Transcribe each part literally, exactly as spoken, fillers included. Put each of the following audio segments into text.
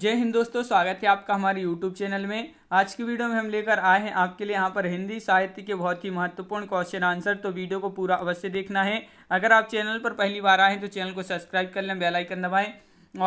जय हिंद दोस्तों, स्वागत है आपका हमारे यूट्यूब चैनल में। आज की वीडियो में हम लेकर आए हैं आपके लिए यहाँ पर हिंदी साहित्य के बहुत ही महत्वपूर्ण क्वेश्चन आंसर। तो वीडियो को पूरा अवश्य देखना है। अगर आप चैनल पर पहली बार आए हैं तो चैनल को सब्सक्राइब कर लें, बेल आइकन दबाएं,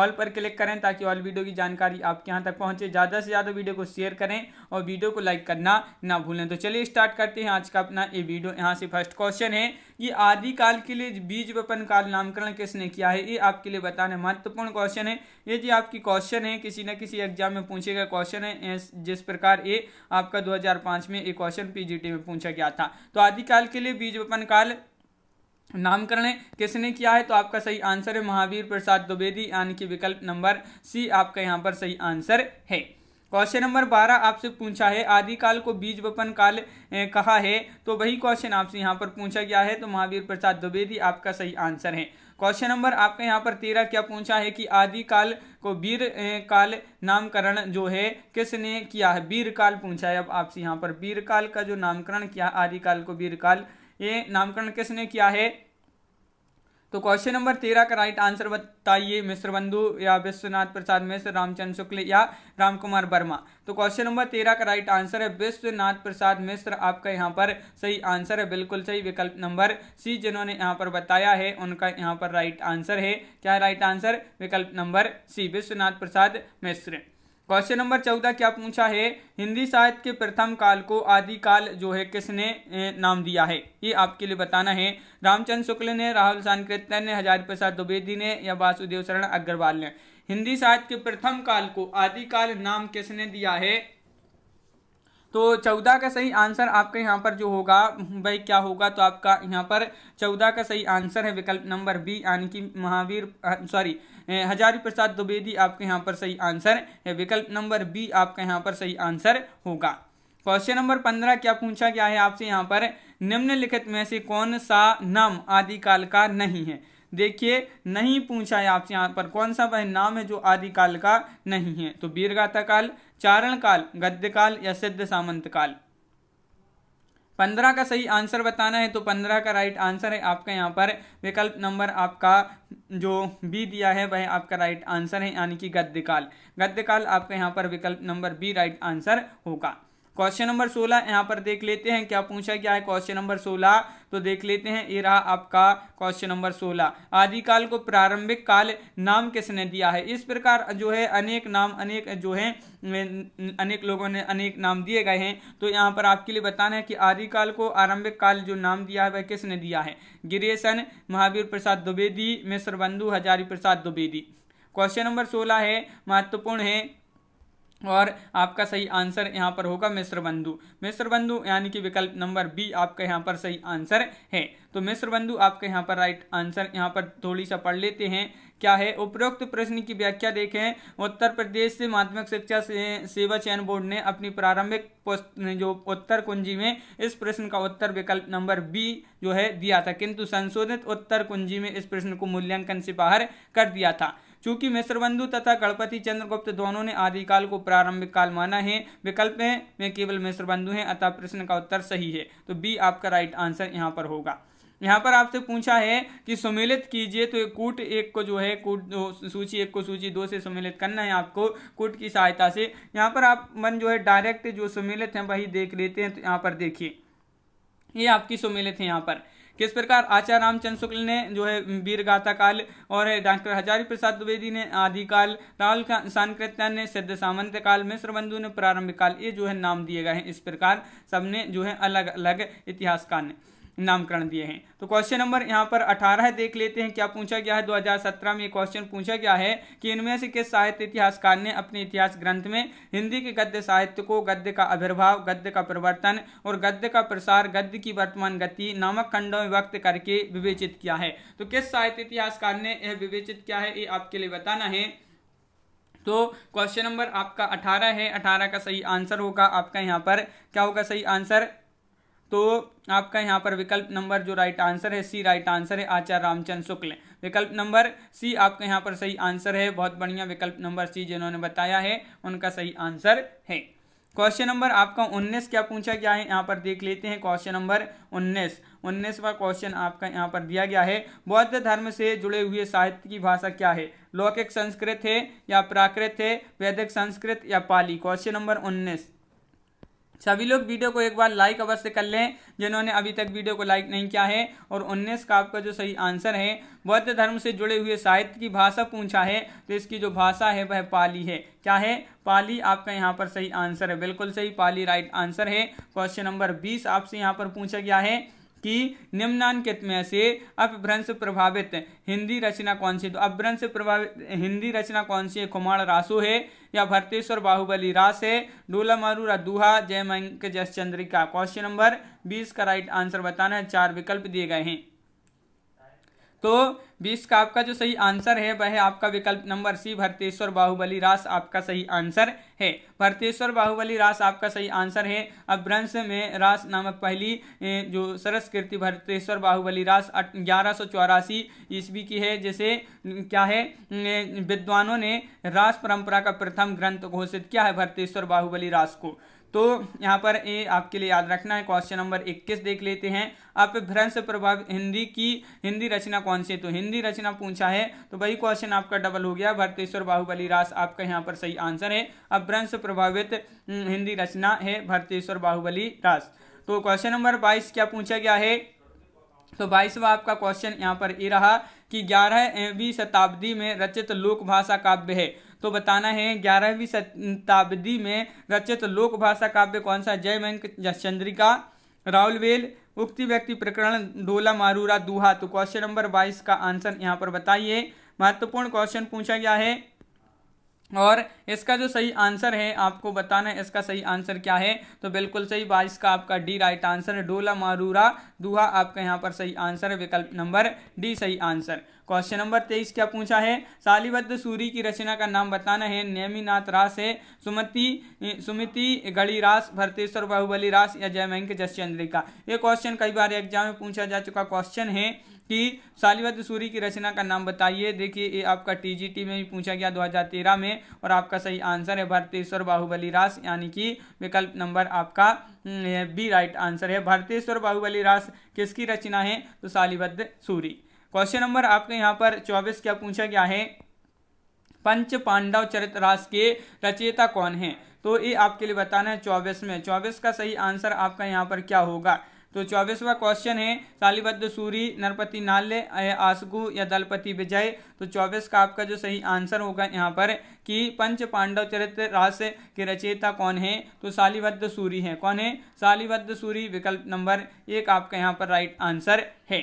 ऑल पर क्लिक करें ताकि ऑल वीडियो की जानकारी आपके यहाँ तक पहुँचे। ज़्यादा से ज़्यादा वीडियो को शेयर करें और वीडियो को लाइक करना ना भूलें। तो चलिए स्टार्ट करते हैं आज का अपना ये वीडियो। यहाँ से फर्स्ट क्वेश्चन है, ये आदिकाल के लिए बीज वपन काल नामकरण किसने किया है? ये आपके लिए बताना महत्वपूर्ण क्वेश्चन है। ये जी आपकी क्वेश्चन है, किसी न किसी एग्जाम में पूछेगा क्वेश्चन है, जिस प्रकार ये आपका दो हज़ार पाँच में ये क्वेश्चन पी जी टी में पूछा गया था। तो आदिकाल के लिए बीज वपन काल नामकरण किसने किया है? तो आपका सही आंसर है महावीर प्रसाद द्विवेदी, यानी कि विकल्प नंबर सी आपका यहाँ पर सही आंसर है। क्वेश्चन नंबर बारह आपसे पूछा है, आदिकाल को बीज वपन काल कहा है, तो वही क्वेश्चन आपसे यहाँ पर पूछा गया है। तो महावीर प्रसाद द्विवेदी आपका सही आंसर है। क्वेश्चन नंबर आपका यहाँ पर तेरह क्या पूछा है कि आदिकाल को वीर काल नामकरण जो है किसने किया है? वीर काल पूछा है। अब आपसे यहाँ पर वीर काल का जो नामकरण किया, आदिकाल को वीर काल ये नामकरण किसने किया है? तो क्वेश्चन नंबर तेरह का राइट आंसर बताइए, मिश्र बंधु या विश्वनाथ प्रसाद मिश्र, रामचंद्र शुक्ल या रामकुमार वर्मा। तो क्वेश्चन नंबर तेरह का राइट आंसर है विश्वनाथ प्रसाद मिश्र, आपका यहाँ पर सही आंसर है, बिल्कुल सही विकल्प नंबर सी। जिन्होंने यहाँ पर बताया है उनका यहाँ पर राइट आंसर है, क्या राइट आंसर? विकल्प number C, Vishwanath Prasad Mishra. Question number चौदह क्या पूछा है, हिंदी साहित्य के प्रथम काल को आदिकाल जो है किसने नाम दिया है? ये आपके लिए बताना है। रामचंद्र शुक्ल ने, राहुल सांकृत्यायन ने, हजारी प्रसाद द्विवेदी ने या वासुदेव शरण अग्रवाल ने। हिंदी साहित्य के प्रथम काल को आदिकाल नाम किसने दिया है? तो चौदह का सही आंसर आपका यहाँ पर जो होगा भाई क्या होगा? तो आपका यहाँ पर चौदह का सही आंसर है विकल्प नंबर बी, यानी कि महावीर सॉरी हजारी प्रसाद द्विवेदी आपके यहाँ पर सही आंसर है, विकल्प नंबर बी आपका यहाँ पर सही आंसर होगा। क्वेश्चन नंबर पंद्रह क्या पूछा गया है आपसे यहाँ पर, निम्नलिखित में से कौन सा नाम आदिकाल का नहीं है? देखिए नहीं पूछा है आपसे यहाँ पर कौन सा वह नाम है जो आदिकाल का नहीं है। तो वीरगाथा काल, चारण काल, गद्य काल या सिद्ध सामंत काल। पंद्रह का सही आंसर बताना है। तो पंद्रह का राइट आंसर है आपका यहाँ पर विकल्प नंबर आपका जो बी दिया है वह आपका राइट आंसर है, यानी कि गद्य काल। गद्य काल आपका यहाँ पर विकल्प नंबर बी राइट आंसर होगा। क्वेश्चन नंबर सोलह यहाँ पर देख लेते हैं क्या पूछा गया है। क्वेश्चन नंबर सोलह तो देख लेते हैं, ये रहा आपका क्वेश्चन नंबर सोलह, आदिकाल को प्रारंभिक काल नाम किसने दिया है? इस प्रकार जो है अनेक नाम अनेक जो है अनेक लोगों ने अनेक नाम दिए गए हैं। तो यहाँ पर आपके लिए बताना है कि आदिकाल को आरंभिक काल जो नाम दिया है वह किसने दिया है? गिरेसन, महावीर प्रसाद द्विवेदी, मिश्र बंधु, हजारी प्रसाद द्विवेदी। क्वेश्चन नंबर सोलह है, महत्वपूर्ण है और आपका सही आंसर यहाँ पर होगा मिश्र बंधु। मिश्र बंधु यानी कि विकल्प नंबर बी आपका यहाँ पर सही आंसर है। तो मिश्र बंधु आपका यहाँ पर राइट आंसर। यहाँ पर थोड़ी सा पढ़ लेते हैं क्या है। उपरोक्त प्रश्न की व्याख्या देखें। उत्तर प्रदेश से माध्यमिक शिक्षा से, सेवा चयन बोर्ड ने अपनी प्रारंभिक जो उत्तर कुंजी में इस प्रश्न का उत्तर विकल्प नंबर बी जो है दिया था, किंतु संशोधित उत्तर कुंजी में इस प्रश्न को मूल्यांकन से बाहर कर दिया था। चूंकि मिश्र बंधु तथा गणपति चंद्र गुप्त दोनों ने आदिकाल को प्रारंभिक काल माना है, विकल्प में केवल मिश्र बंधु हैं, अतः प्रश्न का उत्तर सही है। तो बी आपका राइट आंसर यहाँ पर होगा। यहाँ पर आपसे पूछा है कि सम्मिलित कीजिए, तो कूट एक को जो है कूट सूची एक को सूची दो से सम्मिलित करना है आपको कूट की सहायता से। यहाँ पर आप मन जो है डायरेक्ट जो सम्मिलित हैं वही देख लेते हैं। तो यहाँ पर देखिए ये आपकी सम्मिलित है। यहाँ पर किस प्रकार आचार्य रामचंद्र शुक्ल ने जो है वीरगाथा काल और डॉक्टर हजारी प्रसाद द्विवेदी ने आदिकाल, राहुल सांकृत्यायन ने सिद्ध सामंत काल, मिश्र बंधु ने प्रारंभिक काल, ये जो है नाम दिए गए हैं। इस प्रकार सबने जो है अलग अलग इतिहासकार ने नामकरण दिए हैं। तो क्वेश्चन नंबर यहाँ पर अठारह देख लेते हैं क्या पूछा गया है। दो हज़ार सत्रह में क्वेश्चन पूछा गया है कि इनमें से किस साहित्य इतिहासकार ने अपने इतिहास ग्रंथ में हिंदी के गद्य साहित्य को गद्य का आविर्भाव, गद्य का परिवर्तन और गद्य का प्रसार, गद्य की वर्तमान गति नामक खंडों में व्यक्त करके विवेचित किया है? तो किस साहित्य इतिहासकार ने यह विवेचित किया है, ये आपके लिए बताना है। तो क्वेश्चन नंबर आपका अठारह है। अठारह का सही आंसर होगा आपका यहाँ पर क्या होगा सही आंसर? तो आपका यहाँ पर विकल्प नंबर जो राइट आंसर है सी राइट आंसर है, आचार्य रामचंद्र शुक्ल। विकल्प नंबर सी आपका यहाँ पर सही आंसर है। बहुत बढ़िया, विकल्प नंबर सी जिन्होंने बताया है उनका सही आंसर है। क्वेश्चन नंबर आपका उन्नीस क्या पूछा गया है यहाँ पर देख लेते हैं। क्वेश्चन नंबर उन्नीस उन्नीसवा क्वेश्चन आपका यहाँ पर दिया गया है, बौद्ध धर्म से जुड़े हुए साहित्य की भाषा क्या है? लौकिक संस्कृत है या प्राकृत है, वैदिक संस्कृत या पाली? क्वेश्चन नंबर उन्नीस। सभी लोग वीडियो को एक बार लाइक अवश्य कर लें जिन्होंने अभी तक वीडियो को लाइक नहीं किया है। और उन्नीस का आपका जो सही आंसर है, बौद्ध धर्म से जुड़े हुए साहित्य की भाषा पूछा है तो इसकी जो भाषा है वह पाली है। क्या है? पाली आपका यहाँ पर सही आंसर है, बिल्कुल सही, पाली राइट आंसर है। क्वेश्चन नंबर बीस आपसे यहाँ पर पूछा गया है कि निम्नांकित में से अपभ्रंश प्रभावित हिंदी रचना कौन सी? तो अपभ्रंश प्रभावित हिंदी रचना कौन सी है? कुमार रासो है या भरतेश्वर बाहुबली रास है, डोला मारूरा दूहा, जय मयंक जस चंद्रिका? क्वेश्चन नंबर बीस का राइट आंसर बताना है। चार विकल्प दिए गए हैं तो बीस का आपका जो सही आंसर है वह है आपका विकल्प नंबर सी, भरतेश्वर बाहुबली रास आपका सही आंसर है। भरतेश्वर बाहुबली रास आपका सही आंसर है। अपभ्रंश में रास नामक पहली जो सरस कृति भरतेश्वर बाहुबली रास ग्यारह सौ चौरासी ईस्वी की है, जिसे क्या है विद्वानों ने रास परंपरा का प्रथम ग्रंथ घोषित किया है, भरतेश्वर बाहुबली रास को। तो यहाँ पर ये आपके लिए याद रखना है। क्वेश्चन नंबर इक्कीस देख लेते हैं, अपभ्रंश प्रभावित हिंदी की हिंदी रचना कौन सी? तो हिंदी रचना पूछा है तो वही क्वेश्चन आपका डबल हो गया, भरतेश्वर बाहुबली रास आपका यहाँ पर सही आंसर है। अपभ्रंश प्रभावित हिंदी रचना है भरतेश्वर बाहुबली रास। तो क्वेश्चन नंबर बाईस क्या पूछा गया है? तो बाईसवा आपका क्वेश्चन यहाँ पर ये रहा कि ग्यारहवीं शताब्दी में रचित लोक भाषा काव्य है, तो बताना है ग्यारहवीं शताब्दी में रचित लोक भाषा काव्य कौन सा? जय मयंक जस चंद्रिका, राहुल बेल, उक्ति व्यक्ति प्रकरण, डोला मारूरा दूहा? तो क्वेश्चन नंबर बाईस का आंसर यहाँ पर बताइए, महत्वपूर्ण क्वेश्चन पूछा गया है और इसका जो सही आंसर है आपको बताना है। इसका सही आंसर क्या है? तो बिल्कुल सही बाईस का आपका डी राइट आंसर है, डोला मारूरा दूहा आपका यहाँ पर सही आंसर है, विकल्प नंबर डी सही आंसर। क्वेश्चन नंबर तेईस क्या पूछा है? सालिभद्र सूरी की रचना का नाम बताना है, नेमिनाथ रास है, सुमति सुमिति गढ़ी रास, भरतेश्वर बाहुबली रास या जयमयंक जस चंद्रिका? ये क्वेश्चन कई बार एग्जाम में पूछा जा चुका क्वेश्चन है कि सालिभद्र सूरी की रचना का नाम बताइए। देखिए ये आपका टीजीटी में भी पूछा गया दो हज़ार तेरह में और आपका सही आंसर है भरतेश्वर बाहुबली रास, यानी कि विकल्प नंबर आपका बी राइट आंसर है। भरतेश्वर बाहुबली रास किसकी रचना है? तो सालिभद्र सूरी। क्वेश्चन नंबर आपके यहाँ पर चौबीस क्या पूछा गया है? पंच पांडव चरित रास के रचयिता कौन है? तो ये आपके लिए बताना है चौबीस में। चौबीस का सही आंसर आपका यहाँ पर क्या होगा? तो चौबीसवा क्वेश्चन है सालिभद्र सूरी, नरपति नाल्य, आसगु या दलपति विजय? तो चौबीस का आपका जो सही आंसर होगा यहाँ पर कि पंच पांडव चरित्र रास के रचयिता कौन है? तो सालिभद्र सूरी है। कौन है? सालिभद्र सूरी, विकल्प नंबर एक आपका यहाँ पर राइट आंसर है।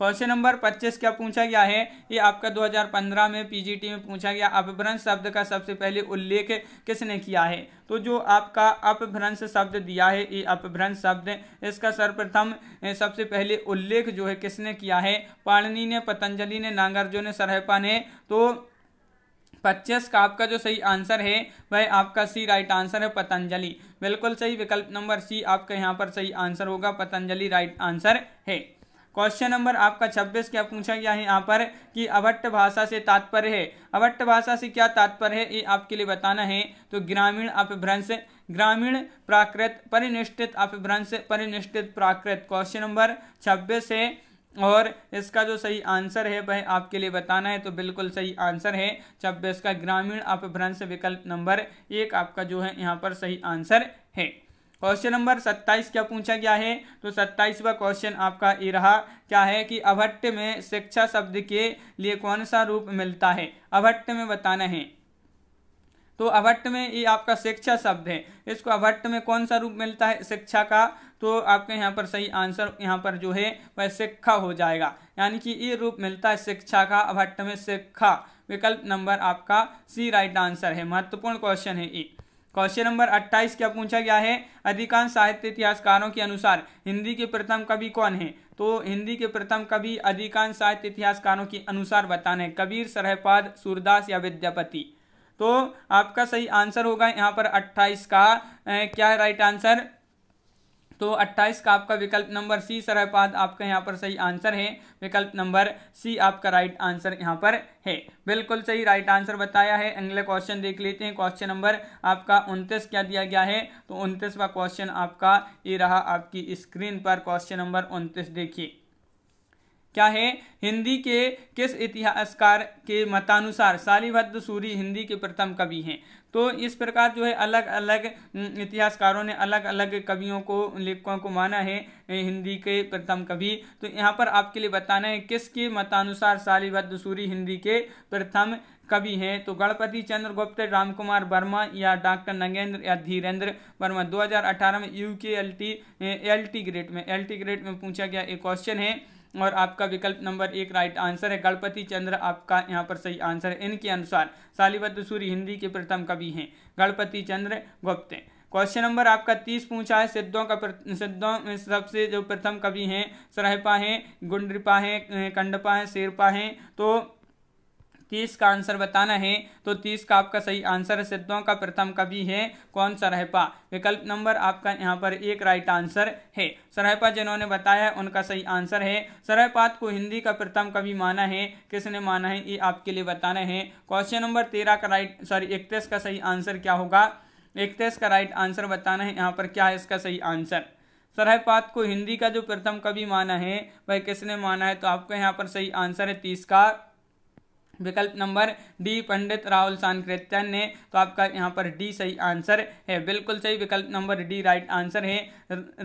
क्वेश्चन नंबर पच्चीस क्या पूछा गया है? ये आपका दो हज़ार पंद्रह में पीजीटी में पूछा गया, अपभ्रंश शब्द का सबसे पहले उल्लेख किसने किया है? तो जो आपका अपभ्रंश शब्द दिया है, ये अपभ्रंश शब्द इसका सर्वप्रथम सबसे पहले उल्लेख जो है किसने किया है? पाणिनि ने, पतंजलि ने, नागार्जुन ने, सरहपा ने? तो पच्चीस का आपका जो सही आंसर है वह आपका सी राइट आंसर है, पतंजलि, बिल्कुल सही, विकल्प नंबर सी आपका यहाँ पर सही आंसर होगा, पतंजलि राइट आंसर है। क्वेश्चन नंबर आपका छब्बीस क्या पूछा गया है यहाँ पर कि अभट्ट भाषा से तात्पर्य है? अभट्ट भाषा से क्या तात्पर्य है? ये आपके लिए बताना है। तो ग्रामीण अपभ्रंश, ग्रामीण प्राकृत, परिनिष्ठित अपभ्रंश, परिनिष्ठित प्राकृत? क्वेश्चन नंबर छब्बीस है और इसका जो सही आंसर है वह आपके लिए बताना है। तो बिल्कुल सही आंसर है छब्बीस का ग्रामीण अपभ्रंश, विकल्प नंबर एक आपका जो है यहाँ पर सही आंसर है। क्वेश्चन नंबर सत्ताईस क्या पूछा गया है? तो सत्ताईसवा क्वेश्चन आपका ये रहा, क्या है कि अभट्ट में शिक्षा शब्द के लिए कौन सा रूप मिलता है? अभट्ट में बताना है। तो अभट्ट में ये आपका शिक्षा शब्द है, इसको अभट्ट में कौन सा रूप मिलता है शिक्षा का? तो आपके यहाँ पर सही आंसर यहाँ पर जो है वह शिक्षा हो जाएगा, यानी कि ये रूप मिलता है शिक्षा का, अभट्ट में शिक्षा, विकल्प नंबर आपका सी राइट आंसर है, महत्वपूर्ण क्वेश्चन है ये। क्वेश्चन नंबर अट्ठाईस क्या पूछा गया है? अधिकांश साहित्य इतिहासकारों के अनुसार हिंदी के प्रथम कवि कौन है? तो हिंदी के प्रथम कवि अधिकांश साहित्य इतिहासकारों के अनुसार बताना है, कबीर, सरहपा, सूरदास या विद्यापति? तो आपका सही आंसर होगा यहाँ पर अट्ठाईस का क्या राइट आंसर? तो अट्ठाईस का आपका विकल्प नंबर सी सरहपा आपका यहाँ पर सही आंसर है। विकल्प नंबर सी आपका राइट आंसर यहाँ पर है, बिल्कुल सही राइट आंसर बताया है। अगला क्वेश्चन देख लेते हैं। क्वेश्चन नंबर आपका उनतीस क्या दिया गया है, तो उनतीसवा क्वेश्चन आपका ये रहा आपकी स्क्रीन पर। क्वेश्चन नंबर उनतीस देखिए क्या है, हिंदी के किस इतिहासकार के मतानुसार सालिभद्र सूरी हिंदी के प्रथम कवि हैं। तो इस प्रकार जो है अलग अलग इतिहासकारों ने अलग अलग कवियों को लेखकों को माना है हिंदी के प्रथम कवि। तो यहाँ पर आपके लिए बताना है किसके मतानुसार सालिभद्र सूरी हिंदी के प्रथम कवि हैं। तो गणपति चंद्र गुप्त, रामकुमार वर्मा या डॉक्टर नगेंद्र या धीरेन्द्र वर्मा। दो हज़ार अठारह में U K L T L T grade में एल टी ग्रेड में पूछा गया एक क्वेश्चन है और आपका विकल्प नंबर एक राइट आंसर है। गणपति चंद्र आपका यहाँ पर सही आंसर है। इनके अनुसार सालिभद्र सूरी हिंदी के प्रथम कवि हैं गणपति चंद्र गुप्त। क्वेश्चन नंबर आपका तीस पूछा है, सिद्धों का सिद्धों में सबसे जो प्रथम कवि हैं सरहपा हैं, गुंडरिपा हैं, कंडपा हैं, शेरपा हैं। तो तीस का आंसर बताना है। तो तीस का आपका सही आंसर है, सिद्धों का प्रथम कवि है कौन, सरहपा। विकल्प नंबर आपका यहाँ पर एक राइट आंसर है। सरहपा जिन्होंने बताया है उनका सही आंसर है। सरहपा को हिंदी का प्रथम कवि माना है, किसने माना है ये आपके लिए बताना है। क्वेश्चन नंबर तेरह का राइट सॉरी इकतीस का सही आंसर क्या होगा, इकतीस का राइट आंसर बताना है यहाँ पर क्या है इसका सही आंसर। सरहपा को हिंदी का जो प्रथम कवि माना है वह किसने माना है, तो आपका यहाँ पर सही आंसर है तीस का विकल्प नंबर डी पंडित राहुल सांकृत्यायन ने। तो आपका यहाँ पर डी सही आंसर है, बिल्कुल सही विकल्प नंबर डी राइट आंसर है।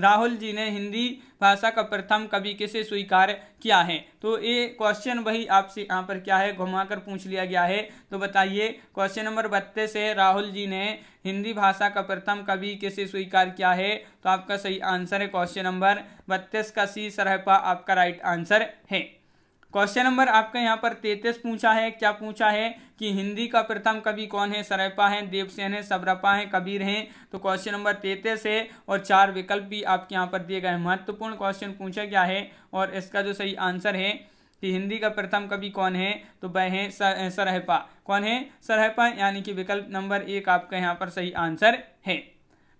राहुल जी ने हिंदी भाषा का प्रथम कवि किसे स्वीकार किया है। तो ये क्वेश्चन वही आपसे यहाँ पर क्या है घुमाकर पूछ लिया गया है। तो बताइए क्वेश्चन नंबर बत्तीस है, राहुल जी ने हिंदी भाषा का प्रथम कवि किसे स्वीकार किया है। तो आपका सही आंसर है क्वेश्चन नंबर बत्तीस का सी सरहपा आपका राइट आंसर है। क्वेश्चन नंबर आपका यहाँ पर तैंतीस पूछा है, क्या पूछा है कि हिंदी का प्रथम कवि कौन है, सरहपा हैं, देवसेन हैं, सरहपा हैं, कबीर हैं। तो क्वेश्चन नंबर तैंतीस है और चार विकल्प भी आपके यहाँ पर दिए गए। महत्वपूर्ण क्वेश्चन पूछा गया है और इसका जो सही आंसर है कि हिंदी का प्रथम कवि कौन है, तो वह है सरहपा। कौन है, सरहपा, यानी कि विकल्प नंबर एक आपका यहाँ पर सही आंसर है।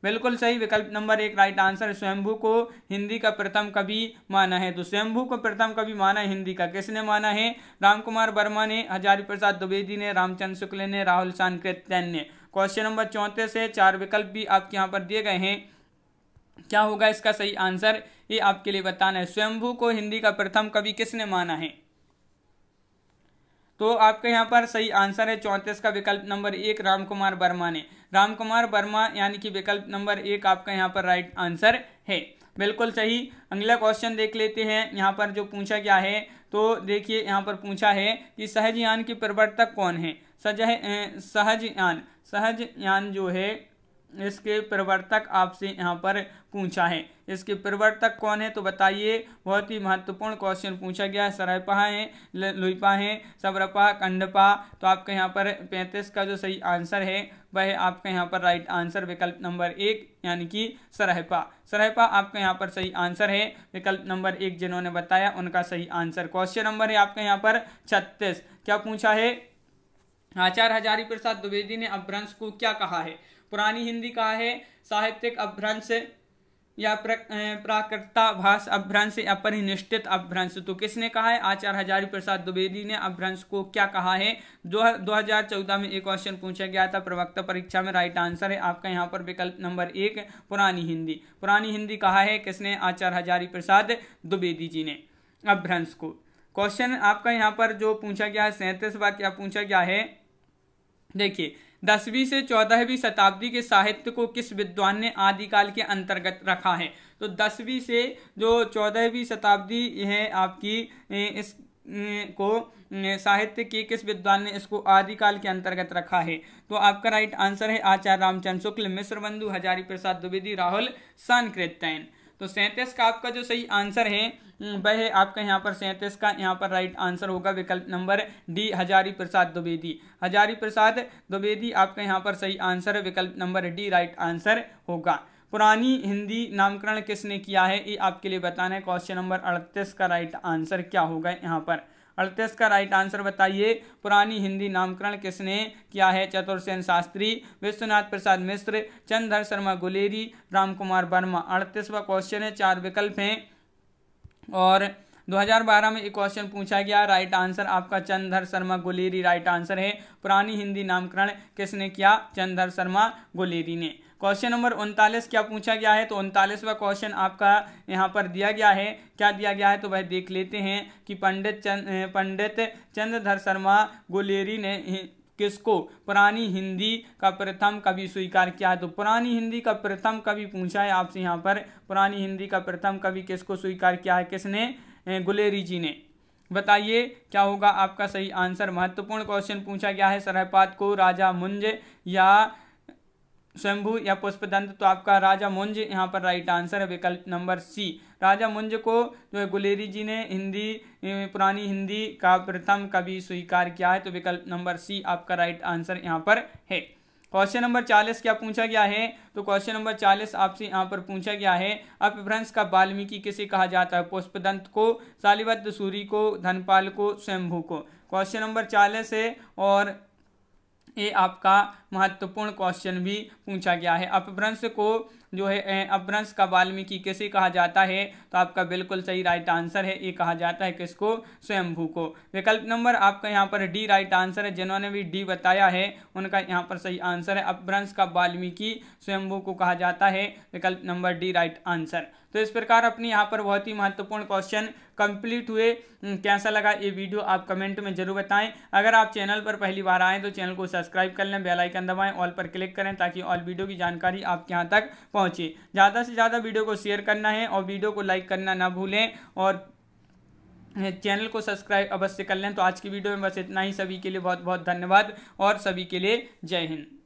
बिल्कुल सही विकल्प नंबर एक राइट आंसर। स्वयंभू को हिंदी का प्रथम कवि माना है, तो स्वयंभू को प्रथम कवि माना है हिंदी का, किसने माना है, रामकुमार वर्मा ने, हजारी प्रसाद द्विवेदी ने, रामचंद्र शुक्ल ने, राहुल सांकृत्यायन ने। क्वेश्चन नंबर चौंतीस से चार विकल्प भी आपके यहाँ पर दिए गए हैं, क्या होगा इसका सही आंसर ये आपके लिए बताना है। स्वयंभू को हिंदी का प्रथम कवि किसने माना है, तो आपके यहाँ पर सही आंसर है चौंतीस का विकल्प नंबर एक रामकुमार वर्मा ने। रामकुमार वर्मा यानी कि विकल्प नंबर एक आपका यहाँ पर राइट आंसर है, बिल्कुल सही। अगला क्वेश्चन देख लेते हैं, यहाँ पर जो पूछा गया है तो देखिए यहाँ पर पूछा है कि सहजयान के प्रवर्तक कौन है। सजह सहजयान सहजयान जो है इसके प्रवर्तक आपसे यहाँ पर पूछा है, इसके प्रवर्तक कौन है, तो बताइए। बहुत ही महत्वपूर्ण क्वेश्चन पूछा गया है, सरहपा है, लुइपा है, सरहपा, कंडपा। तो आपका यहाँ पर पैंतीस का जो सही आंसर है वह आपका यहाँ पर राइट आंसर विकल्प नंबर एक यानी कि सरहपा। सरहपा आपका यहाँ पर सही आंसर है, विकल्प नंबर एक जिन्होंने बताया उनका सही आंसर। क्वेश्चन नंबर है आपका यहाँ पर छत्तीस, क्या पूछा है, आचार्य हजारी प्रसाद द्विवेदी ने अपभ्रंश को क्या कहा है, पुरानी हिंदी कहा है, साहित्यिक अपभ्रंश या प्राकृताभास अपभ्रंश या परिनिष्ठित अपभ्रंश। तो किसने कहा है, आचार्य हजारी प्रसाद द्विवेदी ने अपभ्रंश को क्या कहा है। दो हजार चौदह में एक क्वेश्चन पूछा गया था प्रवक्ता परीक्षा में, राइट आंसर है आपका यहाँ पर विकल्प नंबर एक पुरानी हिंदी। पुरानी हिंदी कहा है किसने, आचार्य हजारी प्रसाद द्विवेदी जी ने अपभ्रंश को। क्वेश्चन आपका यहाँ पर जो पूछा गया है सैंतीसवां, क्या पूछा गया है, देखिए दसवीं से चौदहवीं शताब्दी के साहित्य को किस विद्वान ने आदिकाल के अंतर्गत रखा है। तो दसवीं से जो चौदहवीं शताब्दी है आपकी इस को साहित्य के किस विद्वान ने इसको आदिकाल के अंतर्गत रखा है। तो आपका राइट आंसर है आचार्य रामचंद्र शुक्ल, मिश्र बंधु, हजारी प्रसाद द्विवेदी, राहुल सांकृत्यायन। तो सैंतीस का आपका जो सही आंसर है वह आपका यहाँ पर सैंतीस का यहाँ पर राइट आंसर होगा विकल्प नंबर डी हजारी प्रसाद द्विवेदी। हजारी प्रसाद द्विवेदी आपका यहाँ पर सही आंसर है, विकल्प नंबर डी राइट आंसर होगा। पुरानी हिंदी नामकरण किसने किया है ये आपके लिए बताना है। क्वेश्चन नंबर अड़तीस का राइट आंसर क्या होगा यहाँ पर, अड़तीस का राइट आंसर बताइए। पुरानी हिंदी नामकरण किसने किया है? चतुरसेन शास्त्री, विश्वनाथ प्रसाद मिश्र, चंद्रधर शर्मा गुलेरी, रामकुमार वर्मा। अड़तीसवा क्वेश्चन है, चार विकल्प हैं और दो हज़ार बारह में एक क्वेश्चन पूछा गया। राइट आंसर आपका चंद्रधर शर्मा गुलेरी राइट आंसर है। पुरानी हिंदी नामकरण किसने किया? चंद्रधर शर्मा गुलेरी ने। क्वेश्चन नंबर उनतालीस क्या पूछा गया है? तो उनतालीसवा क्वेश्चन आपका यहाँ पर दिया गया है। क्या दिया गया है तो वह देख लेते हैं कि पंडित चंद पंडित चंद्रधर शर्मा गुलेरी ने किसको पुरानी हिंदी का प्रथम कवि स्वीकार किया है? तो पुरानी हिंदी का प्रथम कवि पूछा है आपसे यहाँ पर। पुरानी हिंदी का प्रथम कवि किसको स्वीकार किया है? किसने? गुलेरी जी ने। बताइए क्या होगा आपका सही आंसर। महत्वपूर्ण क्वेश्चन पूछा गया है। सरहपात को राजा मुंज या स्वयंभू या पुष्पदंत, तो आपका राजा मुंज यहाँ पर राइट आंसर है, विकल्प नंबर सी। राजा मुंज को जो है गुलेरी जी ने हिंदी पुरानी हिंदी का प्रथम कवि स्वीकार किया है, तो विकल्प नंबर सी आपका राइट आंसर यहाँ पर है। क्वेश्चन नंबर चालीस क्या पूछा गया है? तो क्वेश्चन नंबर चालीस आपसे यहाँ पर पूछा गया है, अपभ्रंश का वाल्मीकि किसे कहा जाता है? पुष्पदंत को, सालिभद्र सूरी को, धनपाल को, स्वयंभू को। क्वेश्चन नंबर चालीस है और ये आपका महत्वपूर्ण क्वेश्चन भी पूछा गया है। अपभ्रंश को जो है अपभ्रंश का वाल्मीकि किसे कहा जाता है? तो आपका बिल्कुल सही राइट आंसर है, ये कहा जाता है किसको? स्वयंभू को। विकल्प नंबर आपका यहाँ पर डी राइट आंसर है। जिन्होंने भी डी बताया है उनका यहाँ पर सही आंसर है। अपभ्रंश का वाल्मीकि स्वयंभू को कहा जाता है, विकल्प नंबर डी राइट आंसर। तो इस प्रकार अपने यहाँ पर बहुत ही महत्वपूर्ण क्वेश्चन कंप्लीट हुए। कैसा लगा ये वीडियो आप कमेंट में जरूर बताएं। अगर आप चैनल पर पहली बार आएँ तो चैनल को सब्सक्राइब कर लें, बेल आइकन दबाएं, ऑल पर क्लिक करें ताकि ऑल वीडियो की जानकारी आपके यहाँ तक पहुँचे। ज़्यादा से ज़्यादा वीडियो को शेयर करना है और वीडियो को लाइक करना ना भूलें और चैनल को सब्सक्राइब अवश्य कर लें। तो आज की वीडियो में बस इतना ही। सभी के लिए बहुत बहुत धन्यवाद और सभी के लिए जय हिंद।